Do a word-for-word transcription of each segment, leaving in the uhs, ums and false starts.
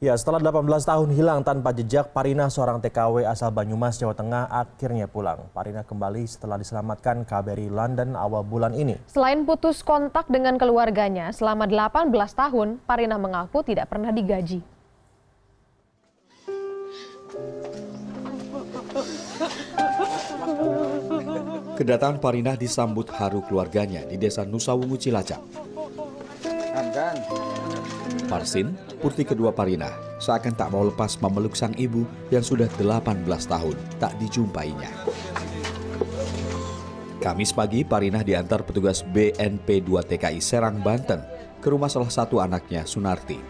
Ya, setelah delapan belas tahun hilang tanpa jejak, Parinah, seorang T K W asal Banyumas, Jawa Tengah, akhirnya pulang. Parinah kembali setelah diselamatkan K B R I London awal bulan ini. Selain putus kontak dengan keluarganya, selama delapan belas tahun, Parinah mengaku tidak pernah digaji. Kedatangan Parinah disambut haru keluarganya di desa Nusawungu, Cilacap. Parsin, putri kedua Parinah, seakan tak mau lepas memeluk sang ibu yang sudah delapan belas tahun tak dijumpainya. Kamis pagi, Parinah diantar petugas B N P dua T K I Serang, Banten ke rumah salah satu anaknya, Sunarti.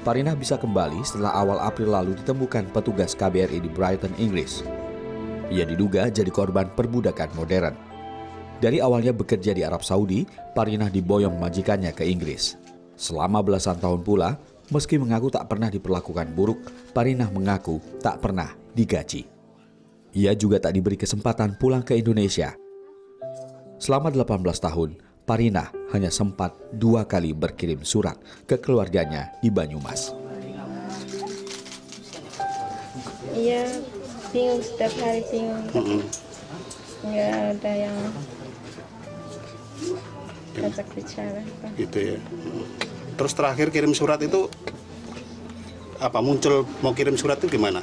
Parinah bisa kembali setelah awal April lalu ditemukan petugas K B R I di Brighton, Inggris. Ia diduga jadi korban perbudakan modern. Dari awalnya bekerja di Arab Saudi, Parinah diboyong majikannya ke Inggris. Selama belasan tahun pula, meski mengaku tak pernah diperlakukan buruk, Parinah mengaku tak pernah digaji. Ia juga tak diberi kesempatan pulang ke Indonesia. Selama delapan belas tahun, Parinah hanya sempat dua kali berkirim surat ke keluarganya di Banyumas. Iya, bingung, setiap hari bingung. Nggak ada yang... Kacak bicara, gitu ya. Terus terakhir kirim surat itu apa muncul mau kirim surat itu gimana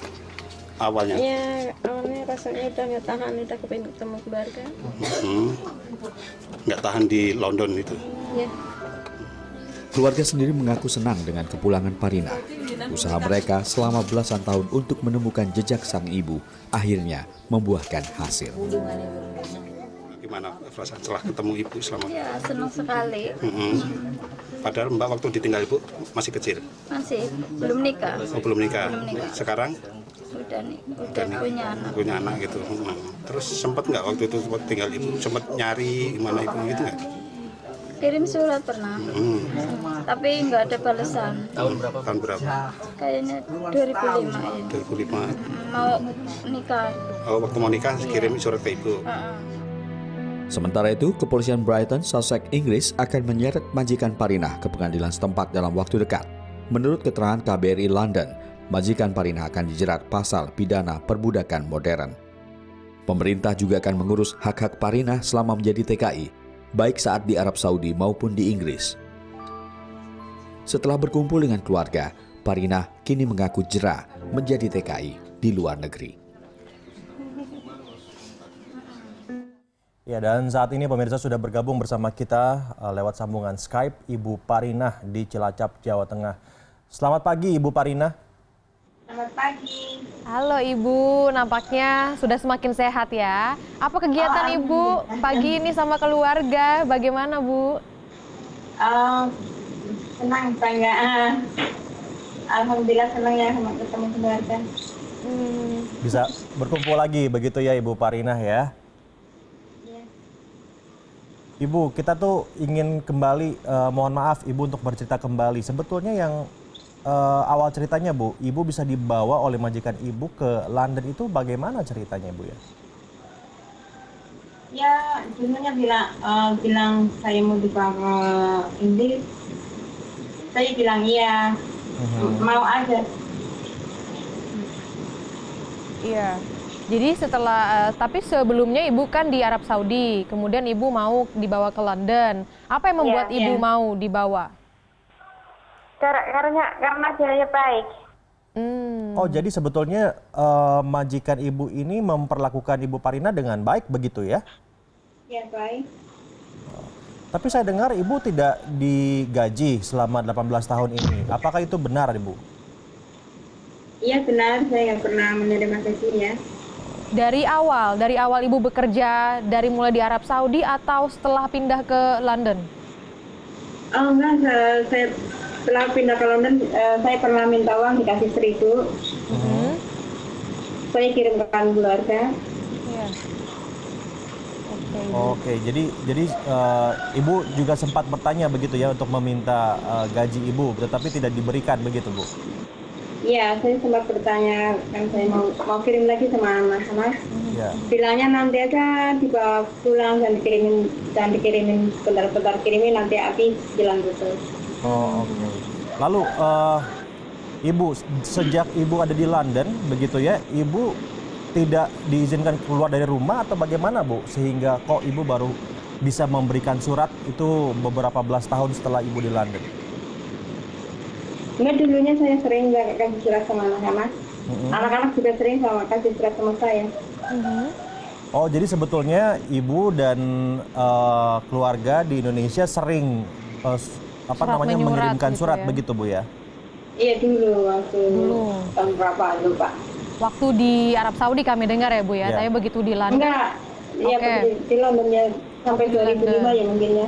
awalnya? Ya awalnya rasanya udah nggak tahan, udah kepengen ketemu keluarga. Nggak tahan di London itu. Ya. Keluarga sendiri mengaku senang dengan kepulangan Parinah. Usaha mereka selama belasan tahun untuk menemukan jejak sang ibu akhirnya membuahkan hasil. Gimana perasaan setelah ketemu ibu selama? Ya, senang sekali. Mm-hmm. Padahal Mbak waktu ditinggal ibu masih kecil. Masih, belum nikah. Oh, belum nikah. Belum nikah. Sekarang? Udah, udah punya anak. Punya anak gitu. Mm-hmm. Terus sempat nggak waktu itu sempat tinggal ibu, sempat nyari gimana ibu gitu nggak? Kirim surat pernah. Mm-hmm. Tapi nggak ada balasan. Tahun berapa? Tahun berapa? Kayaknya dua ribu lima. dua ribu lima. Ya. Mau nikah. Oh, waktu mau nikah kirim surat ke ibu. Uh-uh. Sementara itu, kepolisian Brighton, Sussex, Inggris akan menyeret majikan Parinah ke pengadilan setempat dalam waktu dekat. Menurut keterangan K B R I London, majikan Parinah akan dijerat pasal pidana perbudakan modern. Pemerintah juga akan mengurus hak-hak Parinah selama menjadi T K I, baik saat di Arab Saudi maupun di Inggris. Setelah berkumpul dengan keluarga, Parinah kini mengaku jera menjadi T K I di luar negeri. Ya, dan saat ini pemirsa sudah bergabung bersama kita uh, lewat sambungan Skype Ibu Parinah di Cilacap, Jawa Tengah. Selamat pagi Ibu Parinah. Selamat pagi. Halo Ibu, nampaknya sudah semakin sehat ya. Apa kegiatan oh, Ibu pagi ini sama keluarga? Bagaimana Bu? Uh, senang, bangga. Alhamdulillah senang ya sama ketemu keluarga. Hmm. Bisa berkumpul lagi begitu ya Ibu Parinah ya. Ibu, kita tuh ingin kembali, eh, mohon maaf Ibu untuk bercerita kembali. Sebetulnya yang eh, awal ceritanya Bu, Ibu bisa dibawa oleh majikan Ibu ke London itu bagaimana ceritanya Bu ya? Ya, dulunya bilang, uh, bilang saya mau dibawa Inggris, saya bilang iya, uh-huh. mau aja. Iya. Jadi setelah, uh, tapi sebelumnya Ibu kan di Arab Saudi, kemudian Ibu mau dibawa ke London. Apa yang membuat ya, Ibu ya. mau dibawa? Karena karena hasilnya baik. Hmm. Oh, jadi sebetulnya uh, majikan Ibu ini memperlakukan Ibu Parinah dengan baik begitu ya? Ya, baik. Tapi saya dengar Ibu tidak digaji selama delapan belas tahun ini. Apakah itu benar Ibu? Iya benar, saya nggak pernah menerima gaji ya. Dari awal, dari awal Ibu bekerja, dari mulai di Arab Saudi atau setelah pindah ke London? Oh enggak, saya setelah pindah ke London, saya pernah minta uang dikasih seribu. Hmm. Saya kirim ke keluarga. Ya. Okay. Oke, jadi jadi uh, Ibu juga sempat bertanya begitu ya untuk meminta uh, gaji Ibu, tetapi tidak diberikan begitu Bu? Iya, saya sempat bertanya kan saya mau, mau kirim lagi sama mas-mas. Yeah. Bilangnya nanti aja dibawa pulang dan dikirimin dan dikirimin sebentar-bentar kirimin nanti habis bilang gitu. Oh, oke. Okay. Lalu uh, Ibu, sejak Ibu ada di London, begitu ya, Ibu tidak diizinkan keluar dari rumah atau bagaimana, Bu? Sehingga kok Ibu baru bisa memberikan surat itu beberapa belas tahun setelah Ibu di London? Enggak, dulunya saya sering nggak kasih surat sama anak-anak. Mm-hmm. Anak-anak juga sering sama kasih surat sama saya. Mm-hmm. Oh, jadi sebetulnya Ibu dan uh, keluarga di Indonesia sering uh, apa surat namanya mengirimkan gitu surat ya? Begitu, Bu, ya? Iya, dulu waktu dulu. Tahun berapa lupa. Waktu di Arab Saudi kami dengar ya, Bu, ya. Yeah. Tapi begitu di London. Enggak. Iya, okay. Di London ya sampai dua ribu lima ya mungkin ya.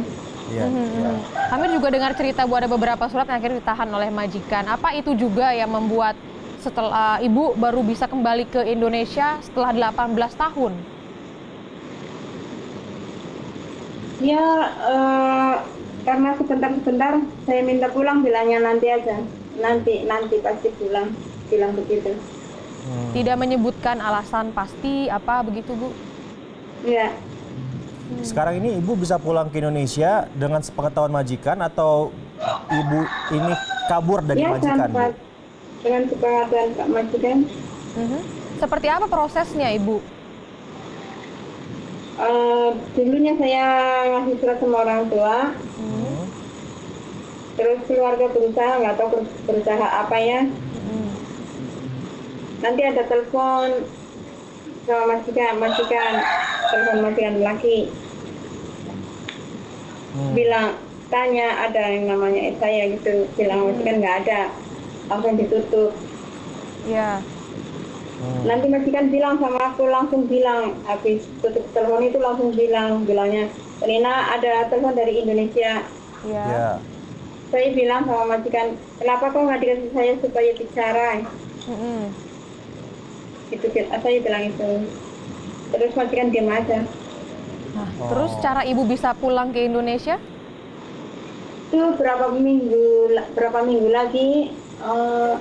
Yeah. Mm -hmm. Yeah. Kami juga dengar cerita, Bu, ada beberapa surat yang akhirnya ditahan oleh majikan. Apa itu juga yang membuat setelah uh, Ibu baru bisa kembali ke Indonesia setelah delapan belas tahun? Ya, uh, karena sebentar-sebentar saya minta pulang, bilangnya nanti aja. Nanti, nanti pasti pulang, bilang begitu. Hmm. Tidak menyebutkan alasan pasti apa begitu, Bu? Iya. Hmm. Sekarang ini Ibu bisa pulang ke Indonesia dengan sepengetahuan majikan atau Ibu ini kabur dari ya, majikan? Iya, dengan sepengetahuan Pak majikan. Uh-huh. Seperti apa prosesnya, Ibu? Uh, dulunya saya ngasih surat sama orang tua. Hmm. Terus keluarga berusaha, nggak tahu berusaha apa ya. Hmm. Nanti ada telepon sama majikan, majikan, telepon majikan laki. Hmm. Bilang, tanya ada yang namanya saya gitu. Bilang hmm. majikan nggak ada, langsung ditutup. Ya. Hmm. Nanti majikan bilang sama aku, langsung bilang. Habis tutup telepon itu langsung bilang, bilangnya, Parinah ada telepon dari Indonesia. Ya. Ya. Saya bilang sama majikan, kenapa kok nggak dikasih saya supaya bicara? Mm-hmm. Itu saya bilang itu. Terus majikan diam aja. Nah, oh. Terus cara Ibu bisa pulang ke Indonesia? Itu berapa minggu, berapa minggu lagi uh,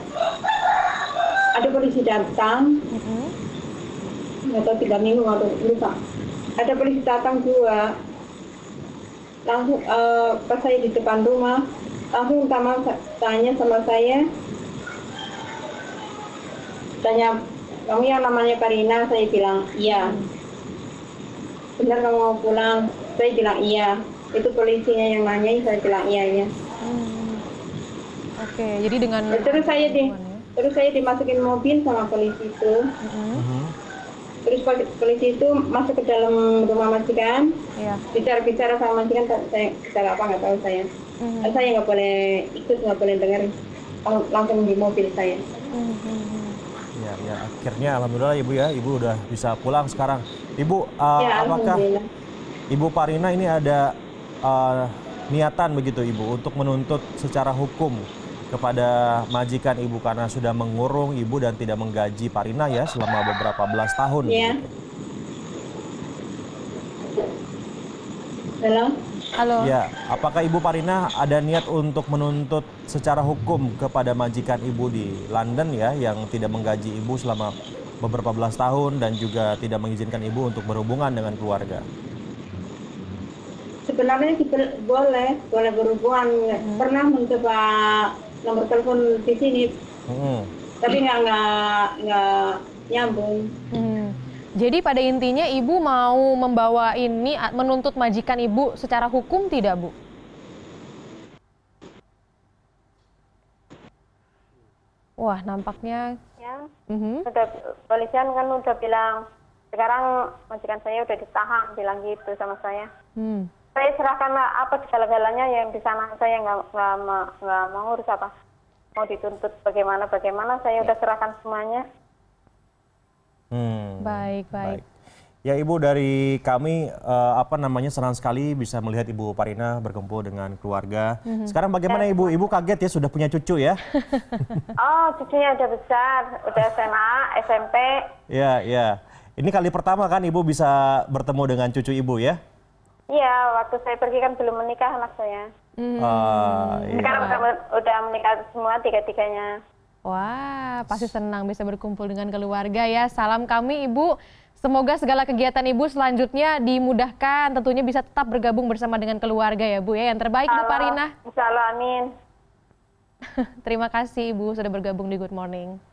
ada polisi datang. Mm-hmm. Atau tiga minggu atau lupa. Ada polisi datang dua. Langsung uh, pas saya di depan rumah. Langsung sama, tanya sama saya, tanya, kamu yang namanya Parinah? Saya bilang, iya. Benar kamu mau pulang? Saya bilang, iya. Itu polisinya yang nanyain, saya bilang, iya, ya. Hmm. Oke, okay, jadi dengan... Terus saya, di, terus saya dimasukin mobil sama polisi itu. Uh-huh. Terus polisi itu masuk ke dalam rumah majikan, bicara-bicara yeah. sama majikan, saya bicara apa, nggak tahu saya. Mm-hmm. Saya nggak boleh ikut, nggak boleh dengar, langsung di mobil saya. Mm-hmm. Ya, ya, akhirnya alhamdulillah Ibu ya, Ibu udah bisa pulang sekarang. Ibu, uh, ya, apakah Ibu Parinah ini ada uh, niatan begitu Ibu untuk menuntut secara hukum kepada majikan Ibu karena sudah mengurung Ibu dan tidak menggaji Parinah ya selama beberapa belas tahun? Iya. Halo? Halo. Ya, apakah Ibu Parinah ada niat untuk menuntut secara hukum kepada majikan Ibu di London ya yang tidak menggaji Ibu selama beberapa belas tahun dan juga tidak mengizinkan Ibu untuk berhubungan dengan keluarga? Sebenarnya kita boleh, boleh berhubungan. Hmm. Pernah mencoba nomor telepon di sini, hmm. tapi nggak nggak nggak nyambung. Hmm. Jadi pada intinya Ibu mau membawa ini, menuntut majikan Ibu secara hukum tidak, Bu? Wah, nampaknya... Ya, mm-hmm. Udah, polisian kan udah bilang, sekarang majikan saya udah ditahan, bilang gitu sama saya. Hmm. Saya serahkan apa segala-galanya yang di sana, saya nggak mau urus apa. Mau dituntut bagaimana-bagaimana, saya udah serahkan semuanya. Hmm, baik, baik, baik. Ya Ibu, dari kami uh, apa namanya senang sekali bisa melihat Ibu Parinah berkumpul dengan keluarga. Mm-hmm. Sekarang bagaimana ya, Ibu? Ibu kaget ya sudah punya cucu ya? Oh, cucunya udah besar, udah S M A, S M P. Ya, ya. Ini kali pertama kan Ibu bisa bertemu dengan cucu Ibu ya? Iya, waktu saya pergi kan belum menikah anak saya. Mm. Uh, Sekarang iya. udah, udah menikah semua tiga-tiganya. Wah, pasti senang bisa berkumpul dengan keluarga ya. Salam kami, Ibu. Semoga segala kegiatan Ibu selanjutnya dimudahkan. Tentunya bisa tetap bergabung bersama dengan keluarga ya, Bu. Ya. Yang terbaik, Bu Parinah. Insya Allah, amin. Terima kasih Ibu sudah bergabung di Good Morning.